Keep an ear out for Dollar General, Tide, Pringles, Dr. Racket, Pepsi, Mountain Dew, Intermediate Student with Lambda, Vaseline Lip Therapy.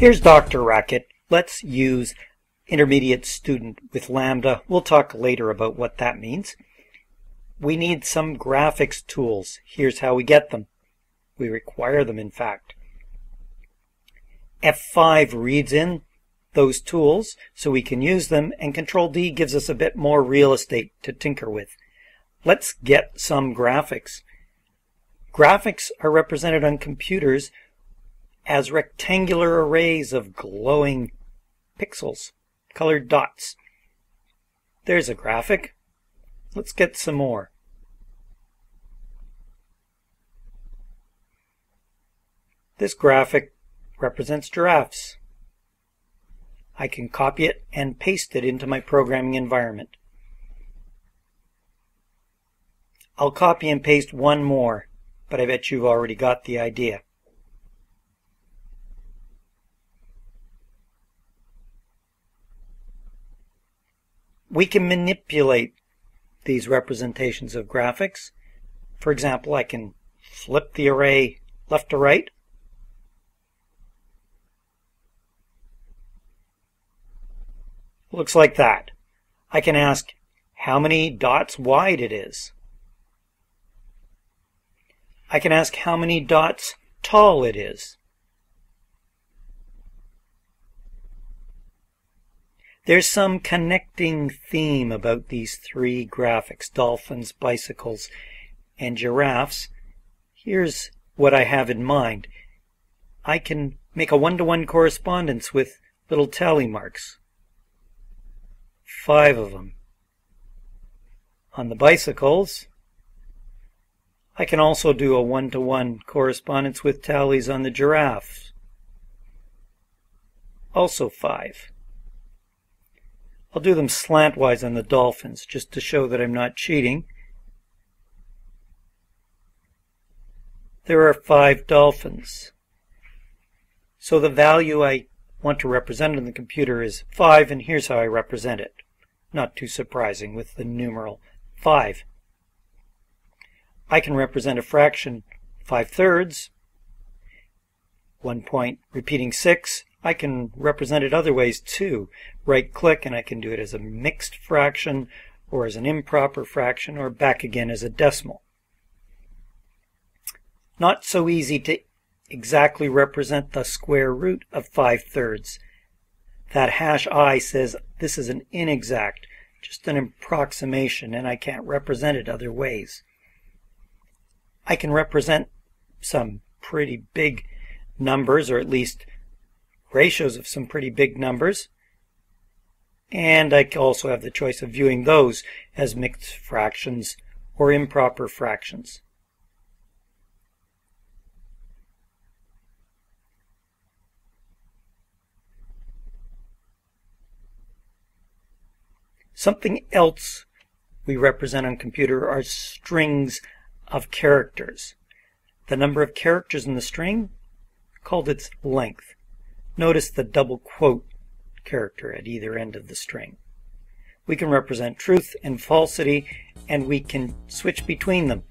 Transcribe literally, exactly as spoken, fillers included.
Here's Doctor Racket. Let's use Intermediate Student with Lambda. We'll talk later about what that means. We need some graphics tools. Here's how we get them. We require them, in fact. F five reads in those tools so we can use them, and Control D gives us a bit more real estate to tinker with. Let's get some graphics. Graphics are represented on computers as rectangular arrays of glowing pixels, colored dots. There's a graphic. Let's get some more. This graphic represents giraffes. I can copy it and paste it into my programming environment. I'll copy and paste one more, but I bet you've already got the idea. We can manipulate these representations of graphics. For example, I can flip the array left to right. Looks like that. I can ask how many dots wide it is. I can ask how many dots tall it is. There's some connecting theme about these three graphics, dolphins, bicycles, and giraffes. Here's what I have in mind. I can make a one-to-one correspondence with little tally marks. Five of them. On the bicycles, I can also do a one-to-one correspondence with tallies on the giraffes. Also five. I'll do them slantwise on the dolphins, just to show that I'm not cheating. There are five dolphins. So the value I want to represent on the computer is five, and here's how I represent it. Not too surprising with the numeral five. I can represent a fraction five thirds, one point repeating six. I can represent it other ways too. Right click and I can do it as a mixed fraction or as an improper fraction or back again as a decimal. Not so easy to exactly represent the square root of five thirds. That hash I says this is an inexact, just an approximation, and I can't represent it other ways. I can represent some pretty big numbers, or at least ratios of some pretty big numbers, and I also have the choice of viewing those as mixed fractions or improper fractions. Something else we represent on computer are strings of characters. The number of characters in the string called its length. Notice the double quote character at either end of the string. We can represent truth and falsity, and we can switch between them.